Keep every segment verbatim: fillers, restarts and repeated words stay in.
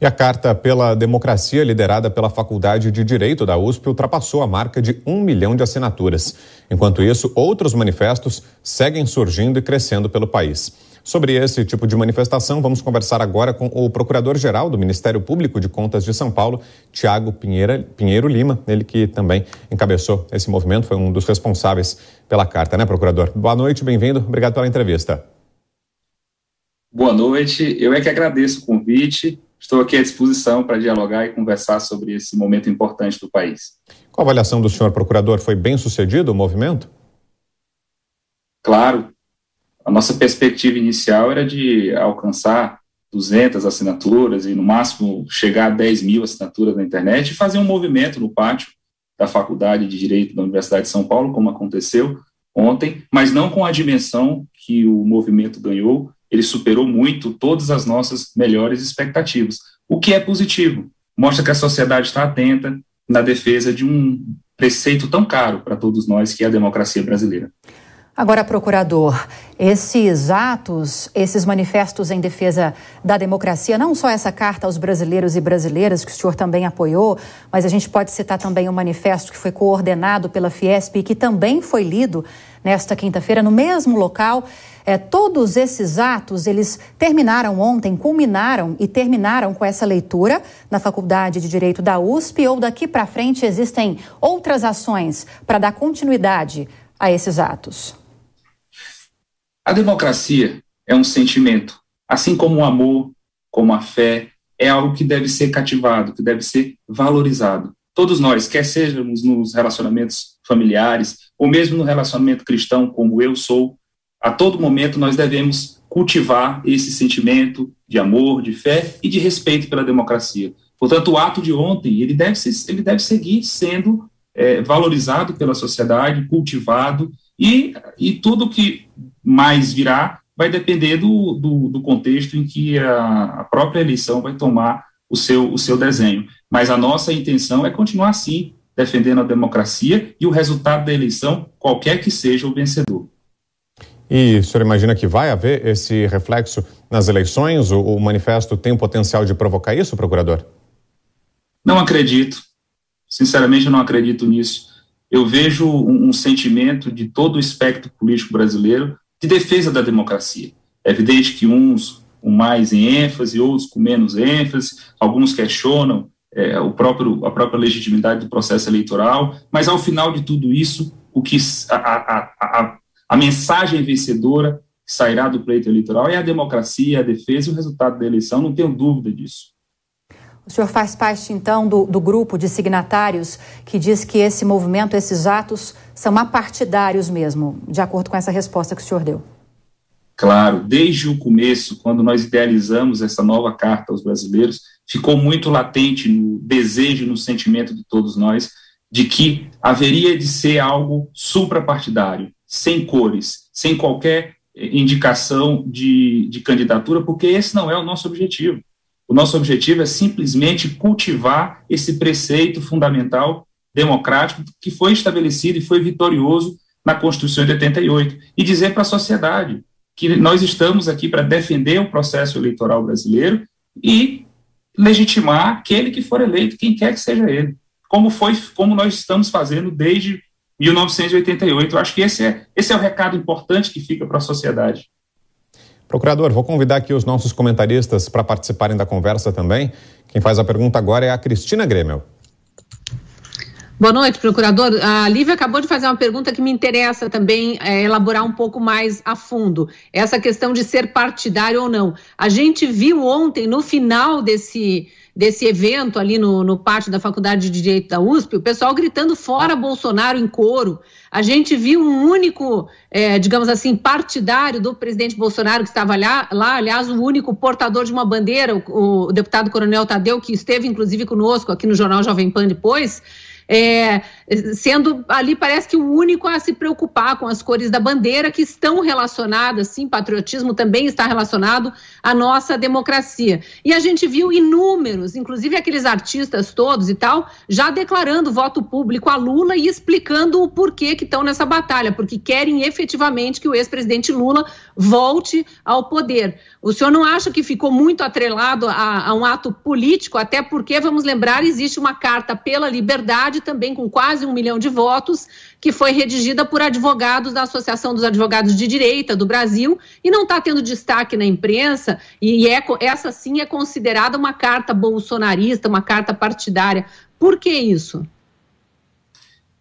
E a Carta pela Democracia, liderada pela Faculdade de Direito da U S P, ultrapassou a marca de um milhão de assinaturas. Enquanto isso, outros manifestos seguem surgindo e crescendo pelo país. Sobre esse tipo de manifestação, vamos conversar agora com o Procurador-Geral do Ministério Público de Contas de São Paulo, Thiago Pinheiro Lima, ele que também encabeçou esse movimento, foi um dos responsáveis pela Carta, né, Procurador? Boa noite, bem-vindo, obrigado pela entrevista. Boa noite, eu é que agradeço o convite. Estou aqui à disposição para dialogar e conversar sobre esse momento importante do país. Qual a avaliação do senhor, procurador? Foi bem sucedido o movimento? Claro. A nossa perspectiva inicial era de alcançar duzentas assinaturas e, no máximo, chegar a dez mil assinaturas na internet e fazer um movimento no pátio da Faculdade de Direito da Universidade de São Paulo, como aconteceu ontem, mas não com a dimensão que o movimento ganhou. Ele superou muito todas as nossas melhores expectativas, o que é positivo. Mostra que a sociedade está atenta na defesa de um preceito tão caro para todos nós, que é a democracia brasileira. Agora, procurador, esses atos, esses manifestos em defesa da democracia, não só essa carta aos brasileiros e brasileiras, que o senhor também apoiou, mas a gente pode citar também um manifesto que foi coordenado pela Fiesp e que também foi lido nesta quinta-feira no mesmo local. É, todos esses atos, eles terminaram ontem, culminaram e terminaram com essa leitura na Faculdade de Direito da U S P, ou daqui para frente existem outras ações para dar continuidade a esses atos? A democracia é um sentimento, assim como o amor, como a fé, é algo que deve ser cativado, que deve ser valorizado. Todos nós, quer sejamos nos relacionamentos familiares ou mesmo no relacionamento cristão, como eu sou, a todo momento nós devemos cultivar esse sentimento de amor, de fé e de respeito pela democracia. Portanto, o ato de ontem, ele deve, ser, ele deve seguir sendo é, valorizado pela sociedade, cultivado, e, e tudo que mais virá vai depender do, do, do contexto em que a, a própria eleição vai tomar o seu, o seu desenho. Mas a nossa intenção é continuar, sim, defendendo a democracia e o resultado da eleição, qualquer que seja o vencedor. E o senhor imagina que vai haver esse reflexo nas eleições? O, o manifesto tem o potencial de provocar isso, procurador? Não acredito. Sinceramente, eu não acredito nisso. Eu vejo um, um sentimento de todo o espectro político brasileiro de defesa da democracia. É evidente que uns com mais ênfase, outros com menos ênfase, alguns questionam é, o próprio, a própria legitimidade do processo eleitoral, mas ao final de tudo isso, o que a, a, a, a A mensagem vencedora que sairá do pleito eleitoral é a democracia, a defesa e o resultado da eleição, não tenho dúvida disso. O senhor faz parte, então, do, do grupo de signatários que diz que esse movimento, esses atos, são apartidários mesmo, de acordo com essa resposta que o senhor deu. Claro, desde o começo, quando nós idealizamos essa nova carta aos brasileiros, ficou muito latente no desejo, no sentimento de todos nós, de que haveria de ser algo suprapartidário, sem cores, sem qualquer indicação de, de candidatura, porque esse não é o nosso objetivo. O nosso objetivo é simplesmente cultivar esse preceito fundamental democrático que foi estabelecido e foi vitorioso na Constituição de oitenta e oito, e dizer para a sociedade que nós estamos aqui para defender o processo eleitoral brasileiro e legitimar aquele que for eleito, quem quer que seja ele, como, foi, como nós estamos fazendo desde mil novecentos e oitenta e oito. Eu acho que esse é, esse é o recado importante que fica para a sociedade. Procurador, vou convidar aqui os nossos comentaristas para participarem da conversa também. Quem faz a pergunta agora é a Cristina Graeml. Boa noite, procurador. A Lívia acabou de fazer uma pergunta que me interessa também é, elaborar um pouco mais a fundo. Essa questão de ser partidário ou não. A gente viu ontem, no final desse... desse evento ali no, no pátio da Faculdade de Direito da U S P, o pessoal gritando fora Bolsonaro em coro. A gente viu um único, é, digamos assim, partidário do presidente Bolsonaro que estava lá, lá, aliás, o único portador de uma bandeira, o, o deputado Coronel Tadeu, que esteve, inclusive, conosco aqui no Jornal Jovem Pan depois, é, sendo ali parece que o único a se preocupar com as cores da bandeira, que estão relacionadas, sim, patriotismo também está relacionado à nossa democracia. E a gente viu inúmeros, inclusive aqueles artistas todos e tal, já declarando voto público a Lula e explicando o porquê que estão nessa batalha, porque querem efetivamente que o ex-presidente Lula volte ao poder. O senhor não acha que ficou muito atrelado a, a um ato político, até porque, vamos lembrar, existe uma carta pela liberdade, também com quase um milhão de votos, que foi redigida por advogados da Associação dos Advogados de Direita do Brasil e não está tendo destaque na imprensa, e é, essa sim é considerada uma carta bolsonarista, uma carta partidária. Por que isso?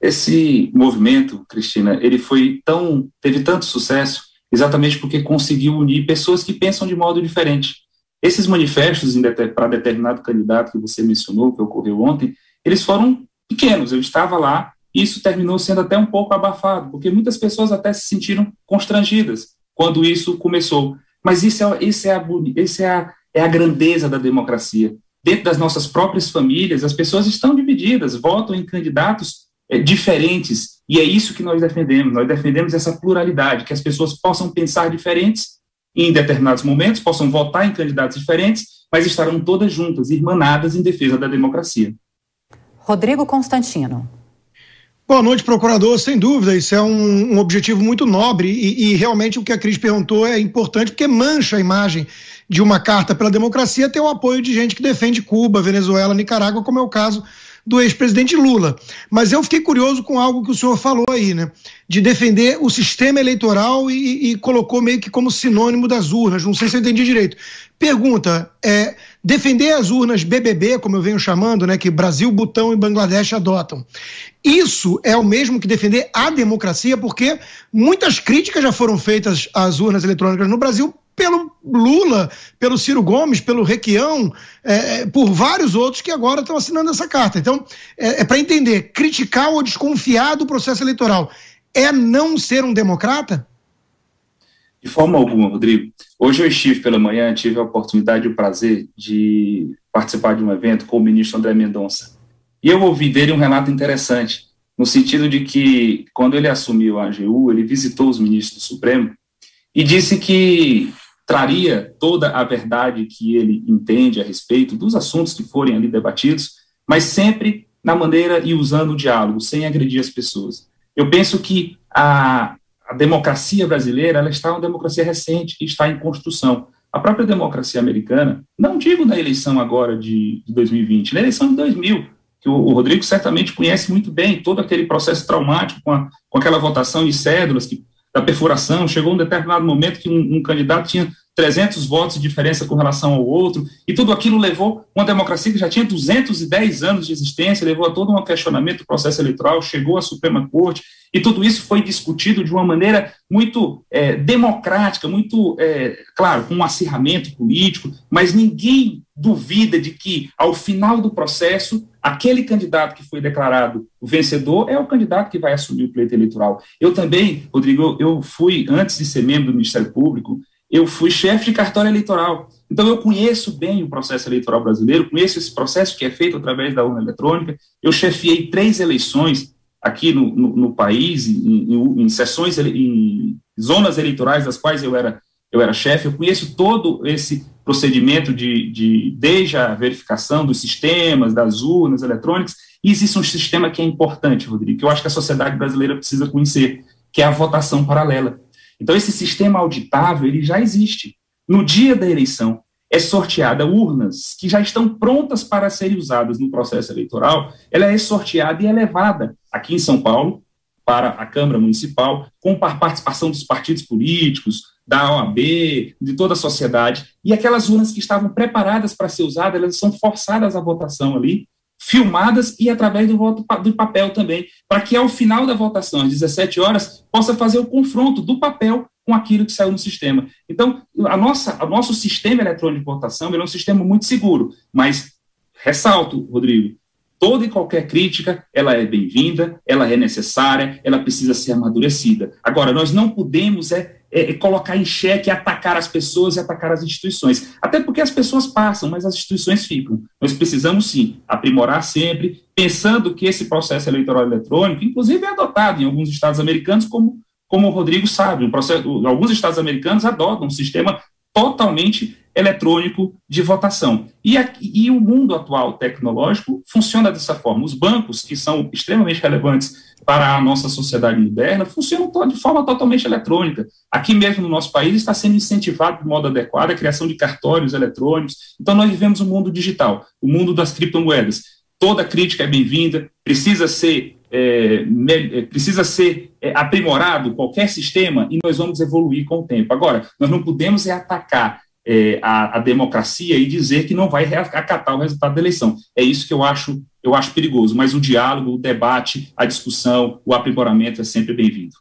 Esse movimento, Cristina, ele foi tão, teve tanto sucesso exatamente porque conseguiu unir pessoas que pensam de modo diferente. Esses manifestos para determinado candidato que você mencionou, que ocorreu ontem, eles foram pequenos, eu estava lá, e isso terminou sendo até um pouco abafado, porque muitas pessoas até se sentiram constrangidas quando isso começou. Mas isso é, isso é, a, isso é, a, é a grandeza da democracia. Dentro das nossas próprias famílias, as pessoas estão divididas, votam em candidatos é, diferentes, e é isso que nós defendemos. Nós defendemos essa pluralidade, que as pessoas possam pensar diferentes em determinados momentos, possam votar em candidatos diferentes, mas estarão todas juntas, irmanadas em defesa da democracia. Rodrigo Constantino. Boa noite, procurador. Sem dúvida, isso é um, um objetivo muito nobre e, e realmente o que a Cris perguntou é importante porque mancha a imagem de uma carta pela democracia ter o apoio de gente que defende Cuba, Venezuela, Nicarágua, como é o caso do ex-presidente Lula. Mas eu fiquei curioso com algo que o senhor falou aí, né? De defender o sistema eleitoral e, e colocou meio que como sinônimo das urnas. Não sei se eu entendi direito. Pergunta, é... defender as urnas B B B, como eu venho chamando, né, que Brasil, Butão e Bangladesh adotam. Isso é o mesmo que defender a democracia, porque muitas críticas já foram feitas às urnas eletrônicas no Brasil pelo Lula, pelo Ciro Gomes, pelo Requião, é, por vários outros que agora estão assinando essa carta. Então, é, é para entender, criticar ou desconfiar do processo eleitoral é não ser um democrata? De forma alguma, Rodrigo. Hoje eu estive pela manhã, tive a oportunidade e o prazer de participar de um evento com o ministro André Mendonça. E eu ouvi dele um relato interessante, no sentido de que, quando ele assumiu a A G U, ele visitou os ministros do Supremo e disse que traria toda a verdade que ele entende a respeito dos assuntos que forem ali debatidos, mas sempre na maneira e usando o diálogo, sem agredir as pessoas. Eu penso que a... A democracia brasileira, ela está uma democracia recente, que está em construção. A própria democracia americana, não digo na eleição agora de, de dois mil e vinte, na eleição de dois mil, que o, o Rodrigo certamente conhece muito bem, todo aquele processo traumático com, a, com aquela votação de cédulas, que, da perfuração, chegou um determinado momento que um, um candidato tinha trezentos votos de diferença com relação ao outro, e tudo aquilo levou uma democracia que já tinha duzentos e dez anos de existência, levou a todo um questionamento do processo eleitoral, chegou à Suprema Corte, e tudo isso foi discutido de uma maneira muito é, democrática, muito, é, claro, com um acirramento político, mas ninguém duvida de que, ao final do processo, aquele candidato que foi declarado o vencedor é o candidato que vai assumir o pleito eleitoral. Eu também, Rodrigo, eu fui, antes de ser membro do Ministério Público, eu fui chefe de cartório eleitoral. Então, eu conheço bem o processo eleitoral brasileiro, conheço esse processo que é feito através da urna eletrônica. Eu chefiei três eleições aqui no, no, no país, em, em, em sessões, em zonas eleitorais das quais eu era, eu era chefe. Eu conheço todo esse procedimento de, de, desde a verificação dos sistemas, das urnas eletrônicas, e existe um sistema que é importante, Rodrigo, que eu acho que a sociedade brasileira precisa conhecer, que é a votação paralela. Então, esse sistema auditável, ele já existe. No dia da eleição, é sorteada urnas que já estão prontas para serem usadas no processo eleitoral, ela é sorteada e é levada aqui em São Paulo para a Câmara Municipal, com a participação dos partidos políticos, da O A B, de toda a sociedade, e aquelas urnas que estavam preparadas para ser usadas, elas são forçadas à votação ali, filmadas e através do voto do papel também, para que ao final da votação, às dezessete horas, possa fazer o confronto do papel com aquilo que saiu no sistema. Então, a nossa, o nosso sistema eletrônico de votação ele é um sistema muito seguro, mas, ressalto, Rodrigo, toda e qualquer crítica, ela é bem-vinda, ela é necessária, ela precisa ser amadurecida. Agora, nós não podemos é, é, colocar em xeque, atacar as pessoas e atacar as instituições, até porque as pessoas passam, mas as instituições ficam. Nós precisamos, sim, aprimorar sempre, pensando que esse processo eleitoral eletrônico, inclusive é adotado em alguns estados americanos, como, como o Rodrigo sabe, um processo, alguns estados americanos adotam um sistema totalmente eletrônico de votação. E, aqui, e o mundo atual tecnológico funciona dessa forma. Os bancos, que são extremamente relevantes para a nossa sociedade moderna, funcionam de forma totalmente eletrônica. Aqui mesmo no nosso país está sendo incentivado de modo adequado a criação de cartórios eletrônicos. Então nós vivemos um mundo digital, o mundo das criptomoedas. Toda crítica é bem-vinda, precisa ser, é, precisa ser aprimorado qualquer sistema e nós vamos evoluir com o tempo. Agora, nós não podemos é atacar É, a, a democracia e dizer que não vai acatar o resultado da eleição. É isso que eu acho, eu acho perigoso, mas o diálogo, o debate, a discussão, o aprimoramento é sempre bem-vindo.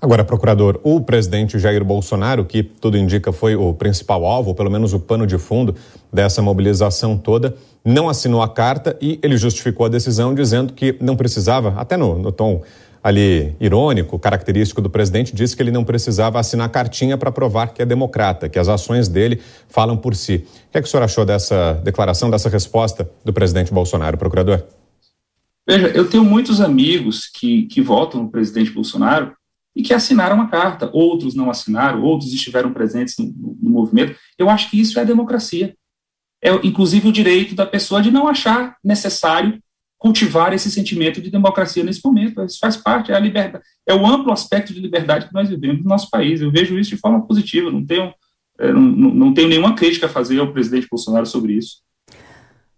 Agora, procurador, o presidente Jair Bolsonaro, que tudo indica foi o principal alvo, ou pelo menos o pano de fundo dessa mobilização toda, não assinou a carta e ele justificou a decisão dizendo que não precisava, até no, no tom ali irônico, característico do presidente, disse que ele não precisava assinar cartinha para provar que é democrata, que as ações dele falam por si. O que é que o senhor achou dessa declaração, dessa resposta do presidente Bolsonaro, procurador? Veja, eu tenho muitos amigos que, que votam no presidente Bolsonaro e que assinaram a carta. Outros não assinaram, outros estiveram presentes no, no movimento. Eu acho que isso é democracia. É, inclusive, o direito da pessoa de não achar necessário cultivar esse sentimento de democracia nesse momento. Isso faz parte, é, a liberdade, é o amplo aspecto de liberdade que nós vivemos no nosso país. Eu vejo isso de forma positiva, não tenho, não, não tenho nenhuma crítica a fazer ao presidente Bolsonaro sobre isso.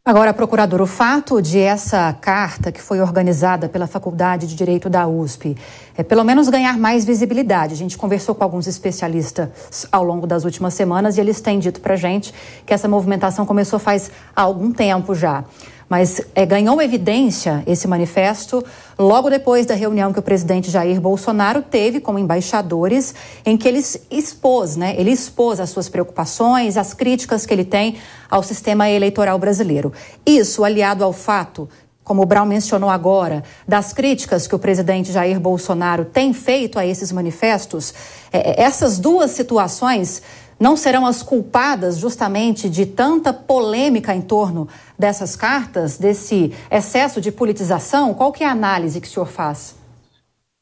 Agora, procurador, o fato de essa carta que foi organizada pela Faculdade de Direito da U S P é pelo menos ganhar mais visibilidade. A gente conversou com alguns especialistas ao longo das últimas semanas e eles têm dito para a gente que essa movimentação começou faz algum tempo já. Mas é, ganhou evidência esse manifesto logo depois da reunião que o presidente Jair Bolsonaro teve com embaixadores, em que ele expôs, né? Ele expôs as suas preocupações, as críticas que ele tem ao sistema eleitoral brasileiro. Isso, aliado ao fato, como o Brown mencionou agora, das críticas que o presidente Jair Bolsonaro tem feito a esses manifestos, é, essas duas situações não serão as culpadas justamente de tanta polêmica em torno dessas cartas, desse excesso de politização? Qual que é a análise que o senhor faz?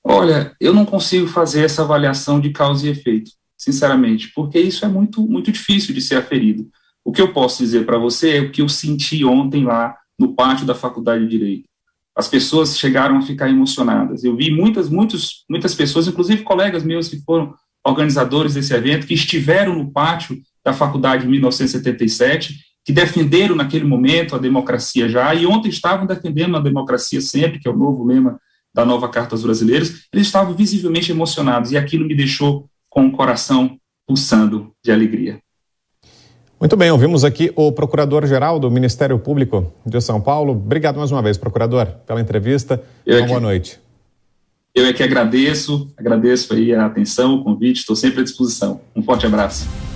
Olha, eu não consigo fazer essa avaliação de causa e efeito, sinceramente, porque isso é muito, muito difícil de ser aferido. O que eu posso dizer para você é o que eu senti ontem lá no pátio da Faculdade de Direito. As pessoas chegaram a ficar emocionadas. Eu vi muitas, muitos, muitas pessoas, inclusive colegas meus que foram organizadores desse evento, que estiveram no pátio da faculdade em mil novecentos e setenta e sete, que defenderam naquele momento a democracia já, e ontem estavam defendendo a democracia sempre, que é o novo lema da nova Carta aos Brasileiros. Eles estavam visivelmente emocionados, e aquilo me deixou com o coração pulsando de alegria. Muito bem, ouvimos aqui o procurador-geral do Ministério Público de São Paulo. Obrigado mais uma vez, procurador, pela entrevista. Uma boa noite. Eu é que agradeço, agradeço aí a atenção, o convite, estou sempre à disposição. Um forte abraço.